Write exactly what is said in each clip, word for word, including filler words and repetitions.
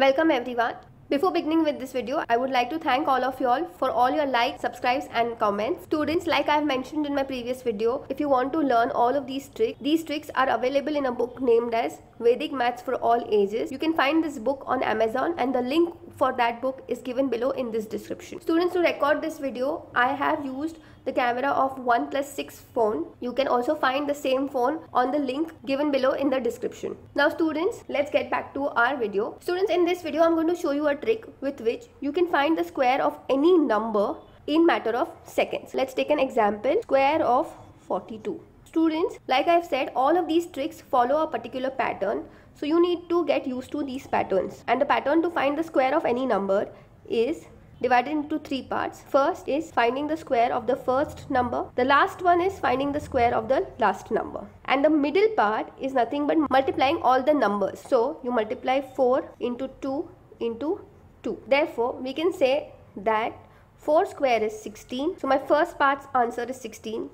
Welcome everyone. Before beginning with this video, I would like to thank all of you all for all your likes, subscribes and comments. Students, like I have mentioned in my previous video, if you want to learn all of these tricks, these tricks are available in a book named as Vedic Maths for All Ages. You can find this book on Amazon and the link for that book is given below in this description. Students, to record this video, I have used the camera of OnePlus six phone. You can also find the same phone on the link given below in the description. Now students, let's get back to our video. Students, in this video, I'm going to show you a trick with which you can find the square of any number in matter of seconds. Let's take an example, square of forty-two. Students, like I've said, all of these tricks follow a particular pattern. So you need to get used to these patterns. And the pattern to find the square of any number is divided into three parts. First is finding the square of the first number. The last one is finding the square of the last number. And the middle part is nothing but multiplying all the numbers. So you multiply four into two into two. Therefore, we can say that four square is sixteen. So my first part's answer is sixteen.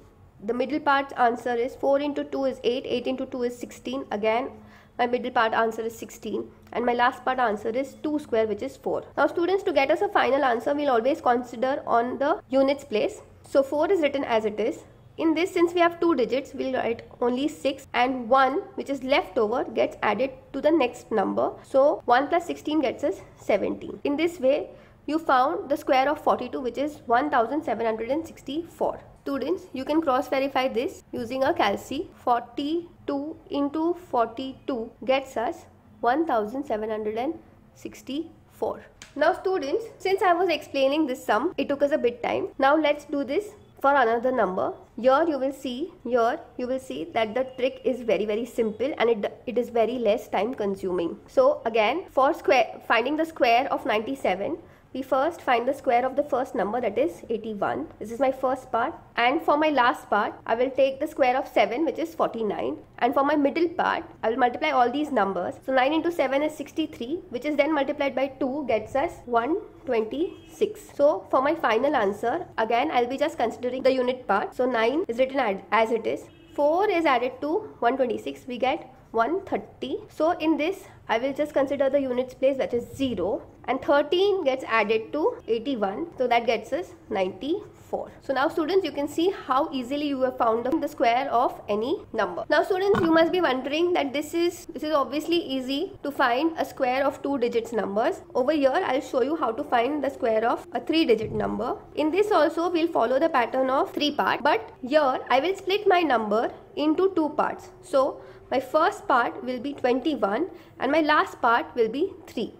The middle part's answer is four into two is eight. eight into two is sixteen. Again, my middle part answer is sixteen and my last part answer is two square, which is four. Now students, to get us a final answer, we'll always consider on the units place. So four is written as it is. In this, since we have two digits, we'll write only six and one, which is left over, gets added to the next number. So one plus sixteen gets us seventeen. In this way, you found the square of forty-two, which is one thousand seven hundred sixty-four. Students, you can cross verify this using a calci. forty-two into forty-two gets us one thousand seven hundred sixty-four. Now students, since I was explaining this sum, it took us a bit time. Now let's do this for another number. Here you will see, here you will see that the trick is very very simple and it it is very less time consuming. So again, for square finding the square of ninety-seven, we first find the square of the first number, that is eighty-one. This is my first part, and for my last part I will take the square of seven, which is forty-nine, and for my middle part I will multiply all these numbers. So nine into seven is sixty-three, which is then multiplied by two gets us one hundred twenty-six. So for my final answer, again I'll be just considering the unit part. So nine is written as it is. four is added to one hundred twenty-six, we get one hundred thirty. So in this, I will just consider the units place, that is zero, and thirteen gets added to eighty-one, so that gets us ninety-four. So now students, you can see how easily you have found the square of any number. Now students, you must be wondering that this is this is obviously easy to find a square of two digits numbers. Over here, I'll show you how to find the square of a three digit number. In this also, we'll follow the pattern of three part, but here I will split my number into two parts. So my first part will be twenty-one and my last part will be three.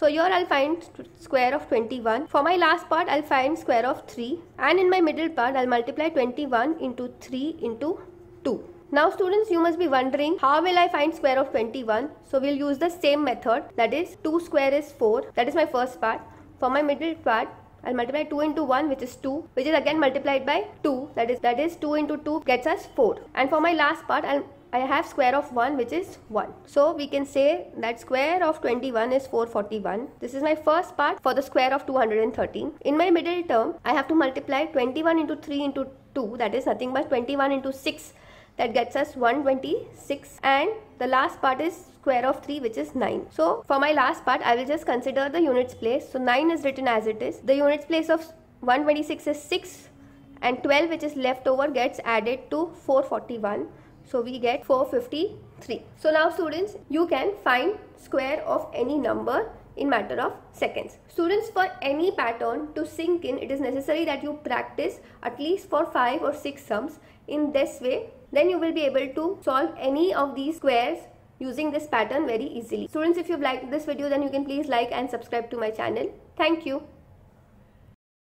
So here I'll find square of twenty-one. For my last part, I'll find square of three. And in my middle part, I'll multiply twenty-one into three into two. Now students, you must be wondering, how will I find square of twenty-one? So we'll use the same method. That is, two square is four. That is my first part. For my middle part, I'll multiply two into one, which is two, which is again multiplied by two. That is, that is two into two gets us four. And for my last part, I'll I have square of one, which is one. So we can say that square of twenty-one is four hundred forty-one. This is my first part for the square of two hundred thirteen. In my middle term, I have to multiply twenty-one into three into two. That is nothing but twenty-one into six. That gets us one hundred twenty-six. And the last part is square of three, which is nine. So for my last part, I will just consider the units place. So nine is written as it is. The units place of one hundred twenty-six is six. And twelve, which is left over, gets added to four hundred forty-one. So we get four hundred fifty-three. So now students, you can find square of any number in matter of seconds. Students, for any pattern to sink in, it is necessary that you practice at least for five or six sums. In this way, then you will be able to solve any of these squares using this pattern very easily. Students, if you've liked this video, then you can please like and subscribe to my channel. Thank you.